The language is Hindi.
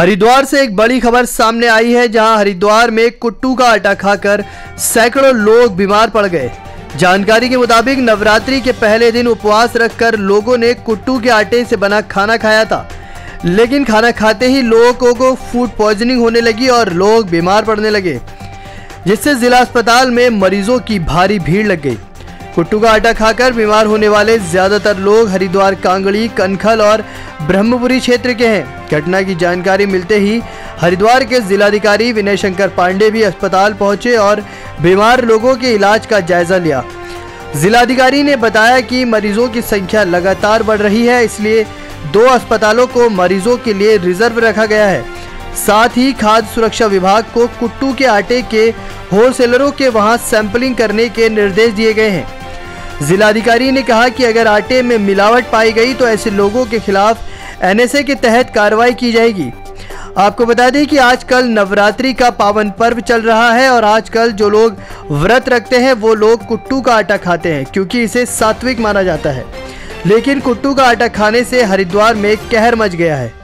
हरिद्वार से एक बड़ी खबर सामने आई है, जहां हरिद्वार में कुट्टू का आटा खाकर सैकड़ों लोग बीमार पड़ गए। जानकारी के मुताबिक नवरात्रि के पहले दिन उपवास रखकर लोगों ने कुट्टू के आटे से बना खाना खाया था, लेकिन खाना खाते ही लोगों को फूड पॉइजनिंग होने लगी और लोग बीमार पड़ने लगे, जिससे जिला अस्पताल में मरीजों की भारी भीड़ लग गई। कुट्टू का आटा खाकर बीमार होने वाले ज्यादातर लोग हरिद्वार, कांगड़ी, कनखल और ब्रह्मपुरी क्षेत्र के हैं। घटना की जानकारी मिलते ही हरिद्वार के जिलाधिकारी विनय शंकर पांडे भी अस्पताल पहुंचे और बीमार लोगों के इलाज का जायजा लिया। जिलाधिकारी ने बताया कि मरीजों की संख्या लगातार बढ़ रही है, इसलिए 2 अस्पतालों को मरीजों के लिए रिजर्व रखा गया है। साथ ही खाद्य सुरक्षा विभाग को कुट्टू के आटे के होलसेलरों के वहां सैंपलिंग करने के निर्देश दिए गए हैं। जिलाधिकारी ने कहा कि अगर आटे में मिलावट पाई गई तो ऐसे लोगों के खिलाफ एनएसए के तहत कार्रवाई की जाएगी। आपको बता दें कि आजकल नवरात्रि का पावन पर्व चल रहा है और आजकल जो लोग व्रत रखते हैं वो लोग कुट्टू का आटा खाते हैं, क्योंकि इसे सात्विक माना जाता है। लेकिन कुट्टू का आटा खाने से हरिद्वार में कहर मच गया है।